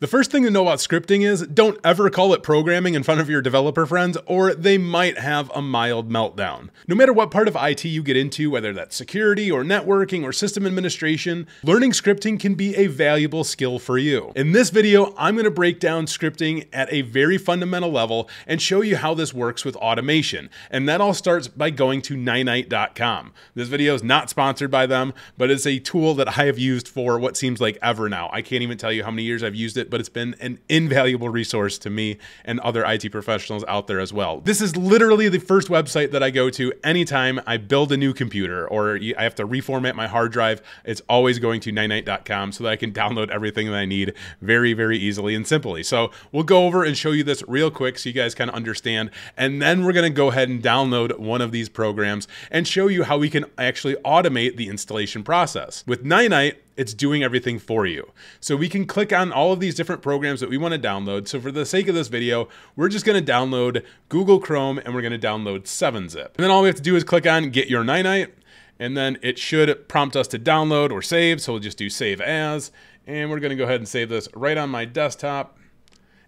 The first thing to know about scripting is don't ever call it programming in front of your developer friends, or they might have a mild meltdown. No matter what part of IT you get into, whether that's security or networking or system administration, learning scripting can be a valuable skill for you. In this video, I'm going to break down scripting at a very fundamental level and show you how this works with automation. And that all starts by going to Ninite.com. This video is not sponsored by them, but it's a tool that I have used for what seems like ever now. I can't even tell you how many years I've used it, but it's been an invaluable resource to me and other IT professionals out there as well. This is literally the first website that I go to anytime I build a new computer or I have to reformat my hard drive. It's always going to Ninite.com so that I can download everything that I need very, very easily and simply. So we'll go over and show you this real quick so you guys kind of understand. And then we're going to go ahead and download one of these programs and show you how we can actually automate the installation process. With Ninite, it's doing everything for you. So we can click on all of these different programs that we want to download. So for the sake of this video, we're just going to download Google Chrome and we're going to download 7-Zip. And then all we have to do is click on Get Your Ninite, and then it should prompt us to download or save. So we'll just do save as, and we're going to go ahead and save this right on my desktop.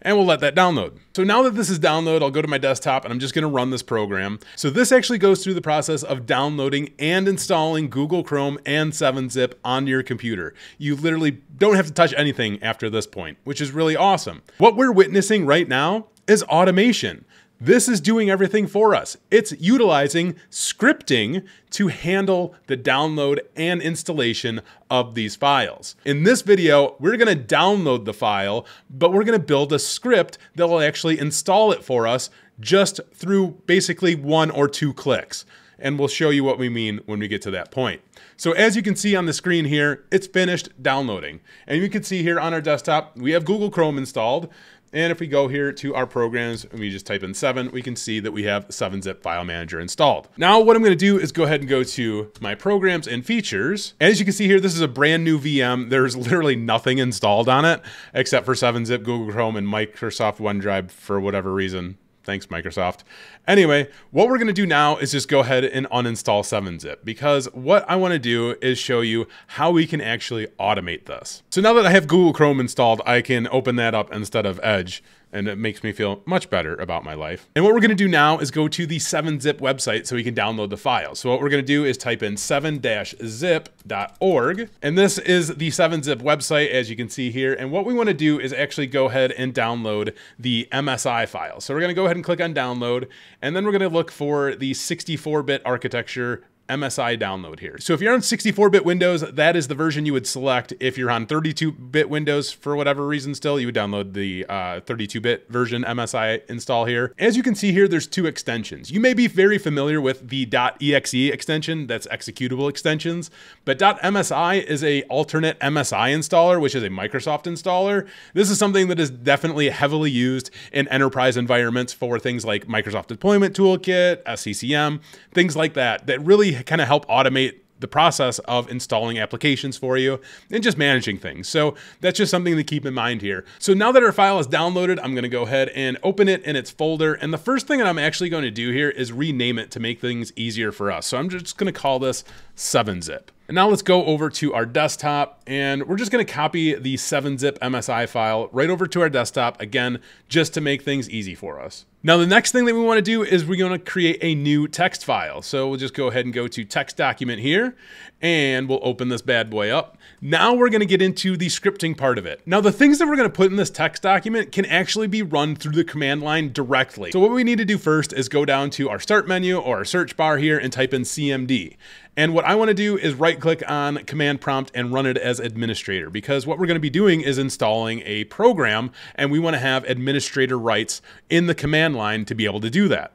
And we'll let that download. So now that this is download, I'll go to my desktop and I'm just gonna run this program. So this actually goes through the process of downloading and installing Google Chrome and 7-Zip onto your computer. You literally don't have to touch anything after this point, which is really awesome. What we're witnessing right now is automation. This is doing everything for us. It's utilizing scripting to handle the download and installation of these files. In this video, we're gonna download the file, but we're gonna build a script that will actually install it for us just through basically one or two clicks. And we'll show you what we mean when we get to that point. So as you can see on the screen here, it's finished downloading. And you can see here on our desktop, we have Google Chrome installed. And if we go here to our programs and we just type in 7, we can see that we have 7-Zip File Manager installed. Now what I'm gonna do is go ahead and go to my programs and features. As you can see here, this is a brand new VM. There's literally nothing installed on it except for 7-Zip, Google Chrome, and Microsoft OneDrive for whatever reason. Thanks, Microsoft. Anyway, what we're gonna do now is just go ahead and uninstall 7-Zip, because what I wanna do is show you how we can actually automate this. So now that I have Google Chrome installed, I can open that up instead of Edge, and it makes me feel much better about my life. And what we're gonna do now is go to the 7-Zip website so we can download the file. So what we're gonna do is type in 7-zip.org, and this is the 7-Zip website, as you can see here. And what we wanna do is actually go ahead and download the MSI file. So we're gonna go ahead and click on download, and then we're gonna look for the 64-bit architecture MSI download here. So if you're on 64-bit Windows, that is the version you would select. If you're on 32-bit Windows, for whatever reason still, you would download the 32-bit version MSI install here. As you can see here, there's two extensions. You may be very familiar with the .exe extension, that's executable extensions, but .msi is a alternate MSI installer, which is a Microsoft installer. This is something that is definitely heavily used in enterprise environments for things like Microsoft Deployment Toolkit, SCCM, things like that, that really kind of help automate the process of installing applications for you and just managing things. So that's just something to keep in mind here. So now that our file is downloaded, I'm gonna go ahead and open it in its folder. And the first thing that I'm actually gonna do here is rename it to make things easier for us. So I'm just gonna call this 7-Zip. And now let's go over to our desktop, and we're just gonna copy the 7-Zip MSI file right over to our desktop, again, just to make things easy for us. Now the next thing that we wanna do is we're gonna create a new text file. So we'll just go ahead and go to text document here, and we'll open this bad boy up. Now we're gonna get into the scripting part of it. Now the things that we're gonna put in this text document can actually be run through the command line directly. So what we need to do first is go down to our start menu or our search bar here and type in CMD. And what I wanna do is right click on command prompt and run it as administrator, because what we're gonna be doing is installing a program and we wanna have administrator rights in the command line to be able to do that,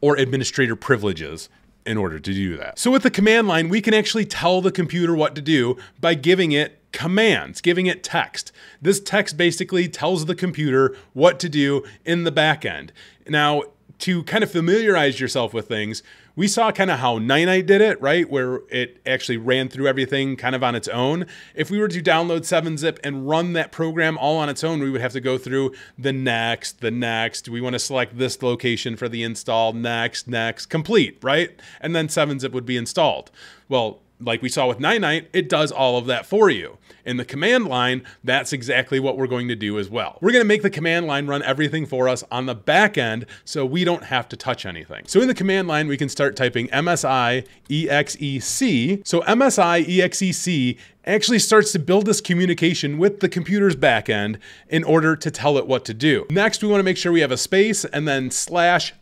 or administrator privileges in order to do that. So with the command line, we can actually tell the computer what to do by giving it commands, giving it text. This text basically tells the computer what to do in the back end. Now, to kind of familiarize yourself with things, we saw kind of how Ninite did it, right? Where it actually ran through everything kind of on its own. If we were to download 7-Zip and run that program all on its own, we would have to go through the next. We want to select this location for the install, next, complete, right? And then 7-Zip would be installed. Well, like we saw with Ninite, it does all of that for you. In the command line, that's exactly what we're going to do as well. We're going to make the command line run everything for us on the back end so we don't have to touch anything. So in the command line, we can start typing MSIEXEC. So MSIEXEC actually starts to build this communication with the computer's back end in order to tell it what to do. Next, we want to make sure we have a space and then /i.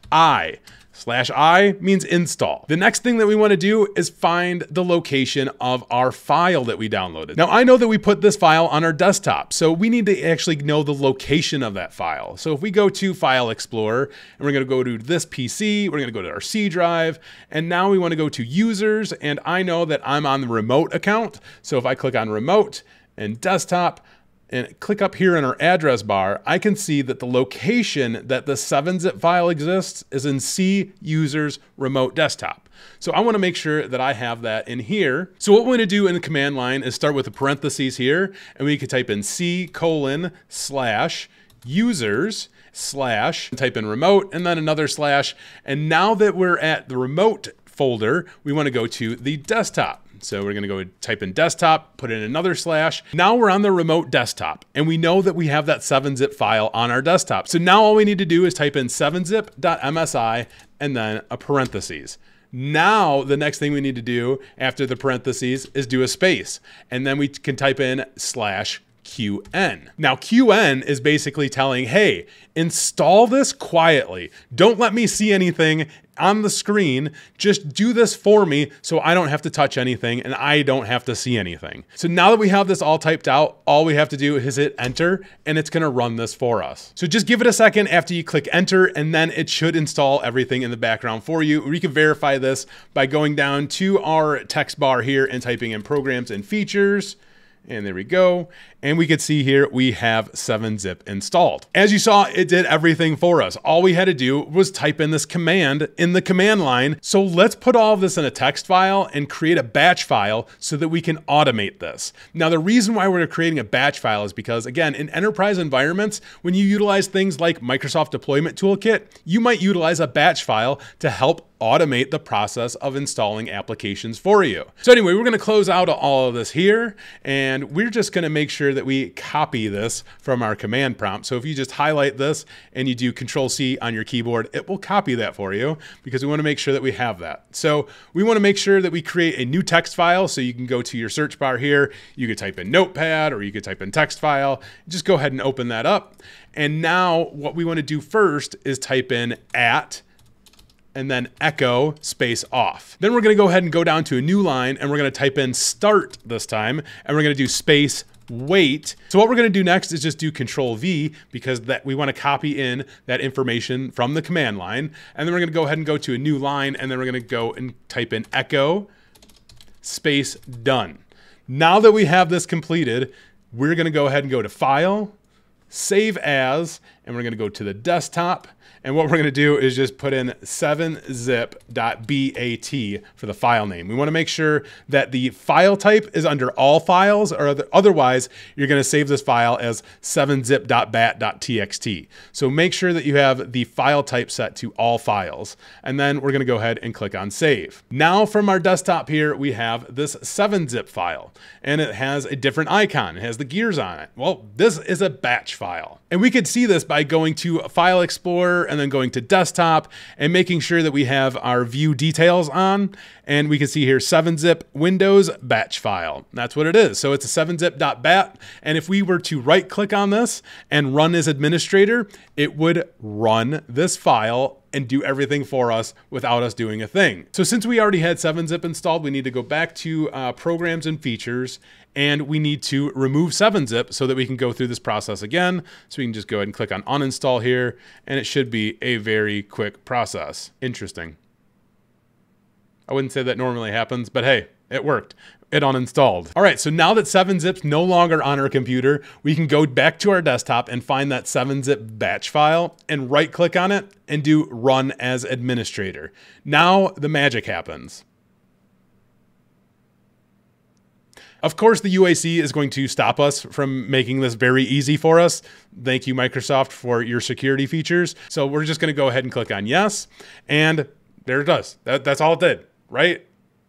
/i means install. The next thing that we want to do is find the location of our file that we downloaded. Now I know that we put this file on our desktop, so we need to actually know the location of that file. So if we go to File Explorer, and we're going to go to this PC, we're going to go to our C drive, and now we want to go to users, and I know that I'm on the remote account. So if I click on remote and desktop, and click up here in our address bar, I can see that the location that the 7-Zip file exists is in C users remote desktop. So I want to make sure that I have that in here. So what we're going to do in the command line is start with the parentheses here, and we can type in C:/users / type in remote and then another /. And now that we're at the remote folder, we want to go to the desktop. So we're going to go type in desktop, put in another /. Now we're on the remote desktop, and we know that we have that 7-zip file on our desktop. So now all we need to do is type in 7zip.msi and then a parentheses. Now the next thing we need to do after the parentheses is do a space, and then we can type in /QN. Now QN is basically telling, hey, install this quietly. Don't let me see anything on the screen. Just do this for me so I don't have to touch anything and I don't have to see anything. So now that we have this all typed out, all we have to do is hit enter and it's going to run this for us. So just give it a second after you click enter, and then it should install everything in the background for you. We can verify this by going down to our text bar here and typing in programs and features. And there we go. And we could see here we have 7-Zip installed. As you saw, it did everything for us. All we had to do was type in this command in the command line. So let's put all of this in a text file and create a batch file so that we can automate this. Now, the reason why we're creating a batch file is because, again, in enterprise environments, when you utilize things like Microsoft Deployment Toolkit, you might utilize a batch file to help automate the process of installing applications for you. So anyway, we're going to close out all of this here, and we're just going to make sure that we copy this from our command prompt. So if you just highlight this and you do Control-C on your keyboard, it will copy that for you because we want to make sure that we have that. So we want to make sure that we create a new text file. So you can go to your search bar here. You could type in Notepad or you could type in text file. Just go ahead and open that up. And now what we want to do first is type in @ and then echo space off. Then we're going to go ahead and go down to a new line, and we're going to type in start this time, and we're going to do space wait. So what we're going to do next is just do Control-V because that we want to copy in that information from the command line. And then we're going to go ahead and go to a new line, and then we're going to go and type in echo space done. Now that we have this completed, we're going to go ahead and go to file, save as, and we're going to go to the desktop. And what we're going to do is just put in 7zip.bat for the file name. We want to make sure that the file type is under all files, or otherwise you're going to save this file as 7zip.bat.txt. So make sure that you have the file type set to all files. And then we're going to go ahead and click on save. Now from our desktop here, we have this 7-zip file, and it has a different icon. It has the gears on it. Well, this is a batch file, and we could see this by going to File Explorer and then going to desktop and making sure that we have our view details on, and we can see here 7-zip Windows batch file. That's what it is. So it's a 7zip.bat, and if we were to right click on this and run as administrator, it would run this file and do everything for us without us doing a thing. So since we already had 7-Zip installed, we need to go back to programs and features, and we need to remove 7-Zip so that we can go through this process again. So we can just go ahead and click on uninstall here, and it should be a very quick process. Interesting. I wouldn't say that normally happens, but hey, it worked. It uninstalled. All right, so now that 7-Zip's no longer on our computer, we can go back to our desktop and find that 7-Zip batch file and right click on it and do run as administrator. Now the magic happens. Of course, the UAC is going to stop us from making this very easy for us. Thank you, Microsoft, for your security features. So we're just going to go ahead and click on yes. And there it does. That's all it did, right?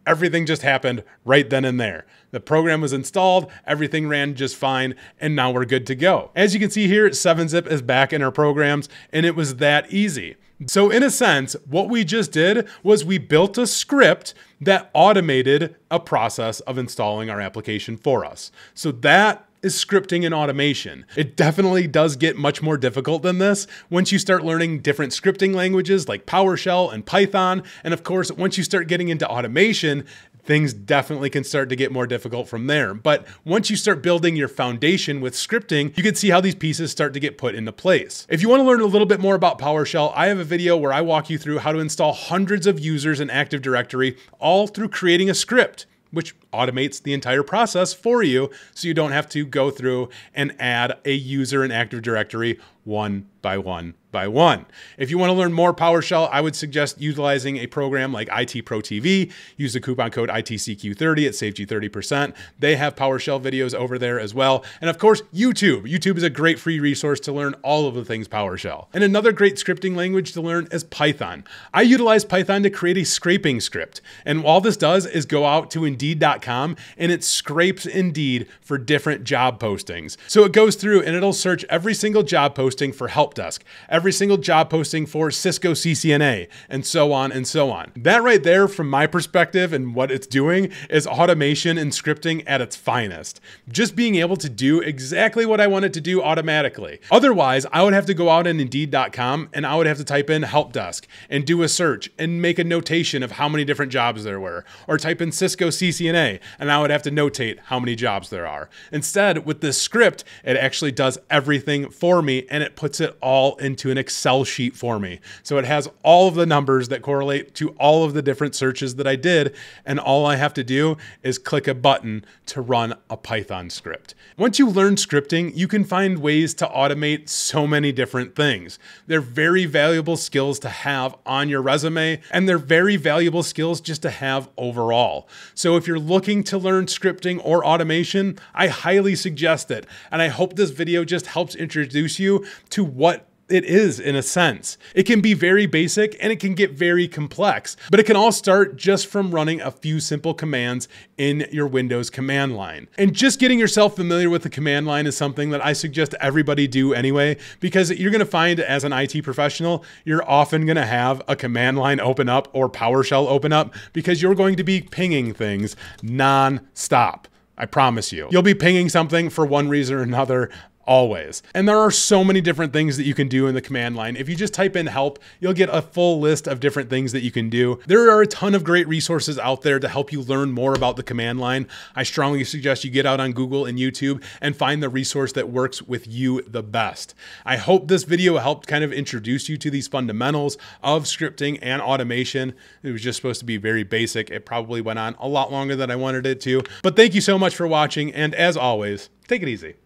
everything just happened right then and there. The program was installed, everything ran just fine, and now we're good to go. As you can see here, 7-Zip is back in our programs, and it was that easy. So in a sense, what we just did was we built a script that automated a process of installing our application for us. So that is scripting and automation. It definitely does get much more difficult than this once you start learning different scripting languages like PowerShell and Python. And of course, once you start getting into automation, things definitely can start to get more difficult from there. But once you start building your foundation with scripting, you can see how these pieces start to get put into place. If you want to learn a little bit more about PowerShell, I have a video where I walk you through how to install hundreds of users in Active Directory, all through creating a script, which automates the entire process for you, so you don't have to go through and add a user in Active Directory one by one by one. If you want to learn more PowerShell, I would suggest utilizing a program like ITProTV. Use the coupon code ITCQ30. It saves you 30%. They have PowerShell videos over there as well. And of course, YouTube. YouTube is a great free resource to learn all of the things PowerShell. And another great scripting language to learn is Python. I utilize Python to create a scraping script. And all this does is go out to Indeed.com and it scrapes Indeed for different job postings. So it goes through and it'll search every single job posting for help desk, every single job posting for Cisco CCNA, and so on and so on. That right there, from my perspective and what it's doing, is automation and scripting at its finest. Just being able to do exactly what I want it to do automatically. Otherwise, I would have to go out on Indeed.com and I would have to type in help desk and do a search and make a notation of how many different jobs there were, or type in Cisco CCNA and I would have to notate how many jobs there are. Instead, with this script, it actually does everything for me and it puts it all into an Excel sheet for me. So it has all of the numbers that correlate to all of the different searches that I did. And all I have to do is click a button to run a Python script. Once you learn scripting, you can find ways to automate so many different things. They're very valuable skills to have on your resume, and they're very valuable skills just to have overall. So if you're looking to learn scripting or automation, I highly suggest it. And I hope this video just helps introduce you to what it is, in a sense. It can be very basic and it can get very complex, but it can all start just from running a few simple commands in your Windows command line. And just getting yourself familiar with the command line is something that I suggest everybody do anyway, because you're gonna find as an IT professional, you're often gonna have a command line open up or PowerShell open up because you're going to be pinging things non-stop. I promise you. You'll be pinging something for one reason or another, always. And there are so many different things that you can do in the command line. If you just type in help, you'll get a full list of different things that you can do. There are a ton of great resources out there to help you learn more about the command line. I strongly suggest you get out on Google and YouTube and find the resource that works with you the best. I hope this video helped kind of introduce you to these fundamentals of scripting and automation. It was just supposed to be very basic. It probably went on a lot longer than I wanted it to, but thank you so much for watching. And as always, take it easy.